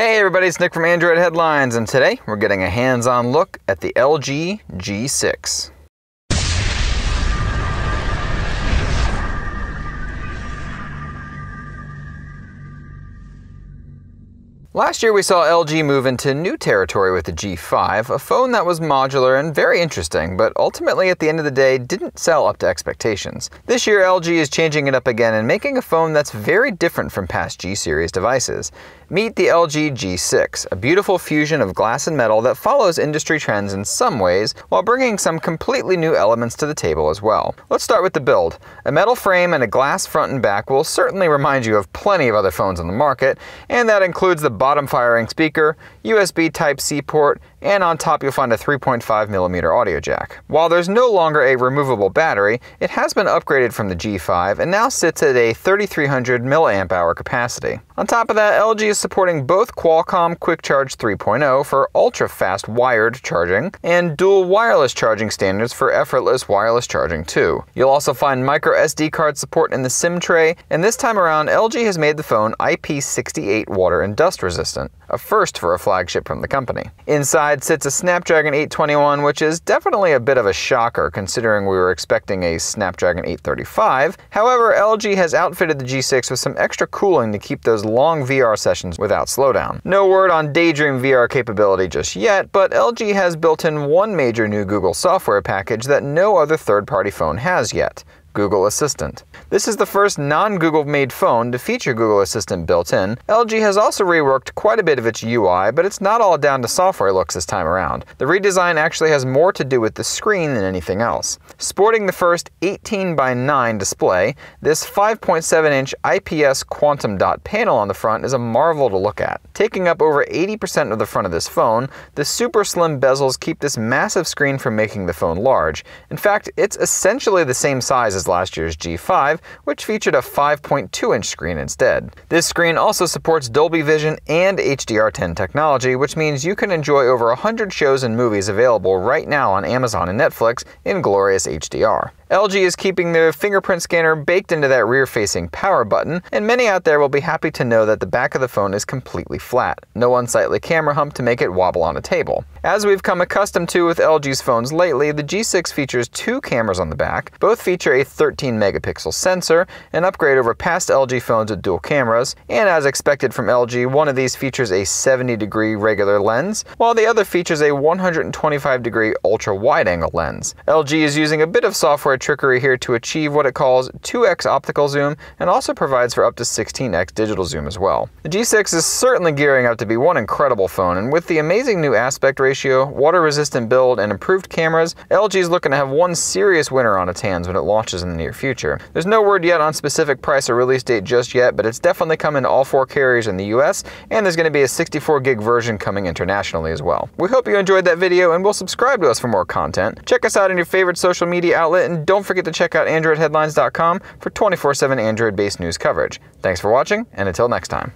Hey everybody, it's Nick from Android Headlines, and today we're getting a hands-on look at the LG G6. Last year we saw LG move into new territory with the G5, a phone that was modular and very interesting, but ultimately at the end of the day didn't sell up to expectations. This year LG is changing it up again and making a phone that's very different from past G series devices. Meet the LG G6, a beautiful fusion of glass and metal that follows industry trends in some ways, while bringing some completely new elements to the table as well. Let's start with the build. A metal frame and a glass front and back will certainly remind you of plenty of other phones on the market, and that includes the bottom-firing speaker, USB Type-C port, and on top you'll find a 3.5mm audio jack. While there's no longer a removable battery, it has been upgraded from the G5 and now sits at a 3300mAh capacity. On top of that, LG is supporting both Qualcomm Quick Charge 3.0 for ultra-fast wired charging and dual wireless charging standards for effortless wireless charging too. You'll also find micro SD card support in the SIM tray, and this time around LG has made the phone IP68 water and dust resistant, a first for a flagship from the company. Inside sits a Snapdragon 821, which is definitely a bit of a shocker considering we were expecting a Snapdragon 835. However, LG has outfitted the G6 with some extra cooling to keep those long VR sessions without slowdown. No word on Daydream VR capability just yet, but LG has built in one major new Google software package that no other third-party phone has yet: Google Assistant. This is the first non-Google-made phone to feature Google Assistant built in. LG has also reworked quite a bit of its UI, but it's not all down to software looks this time around. The redesign actually has more to do with the screen than anything else. Sporting the first 18:9 display, this 5.7-inch IPS quantum dot panel on the front is a marvel to look at. Taking up over 80% of the front of this phone, the super slim bezels keep this massive screen from making the phone large. In fact, it's essentially the same size as last year's G5, which featured a 5.2-inch screen instead. This screen also supports Dolby Vision and HDR10 technology, which means you can enjoy over 100 shows and movies available right now on Amazon and Netflix in glorious HDR. LG is keeping their fingerprint scanner baked into that rear-facing power button, and many out there will be happy to know that the back of the phone is completely flat. No unsightly camera hump to make it wobble on a table. As we've come accustomed to with LG's phones lately, the G6 features two cameras on the back. Both feature a 13-megapixel sensor, an upgrade over past LG phones with dual cameras, and as expected from LG, one of these features a 70-degree regular lens, while the other features a 125-degree ultra-wide-angle lens. LG is using a bit of software trickery here to achieve what it calls 2x optical zoom, and also provides for up to 16x digital zoom as well. The G6 is certainly gearing up to be one incredible phone, and with the amazing new aspect ratio, water-resistant build, and improved cameras, LG is looking to have one serious winner on its hands when it launches in the near future. There's no word yet on specific price or release date just yet, but it's definitely coming to all four carriers in the US, and there's going to be a 64GB version coming internationally as well. We hope you enjoyed that video and will subscribe to us for more content. Check us out on your favorite social media outlet, and don't forget to check out AndroidHeadlines.com for 24/7 Android-based news coverage. Thanks for watching, and until next time.